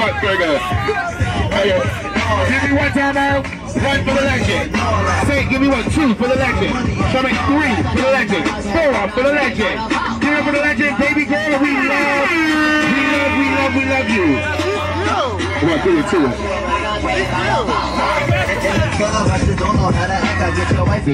butt burgers. Okay. Give me one timeout, one for the legend. Say, give me one, two for the legend. So I make three for the legend, four for the legend. Give it for the legend, baby girl, we love you. One, three, two.